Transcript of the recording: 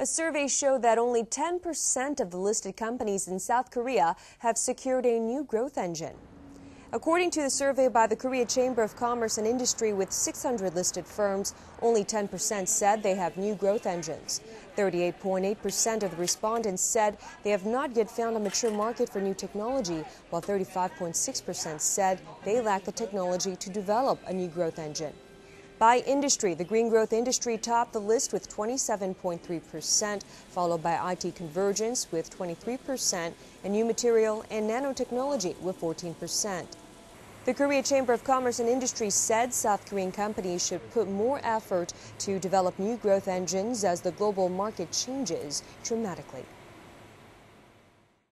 A survey showed that only 10% of the listed companies in South Korea have secured a new growth engine. According to the survey by the Korea Chamber of Commerce and Industry with 600 listed firms, only 10% said they have new growth engines. 38.8% of the respondents said they have not yet found a mature market for new technology, while 35.6% said they lack the technology to develop a new growth engine. By industry, the green growth industry topped the list with 27.3%, followed by IT convergence with 23%, and new material and nanotechnology with 14%. The Korea Chamber of Commerce and Industry said South Korean companies should put more effort to develop new growth engines as the global market changes dramatically.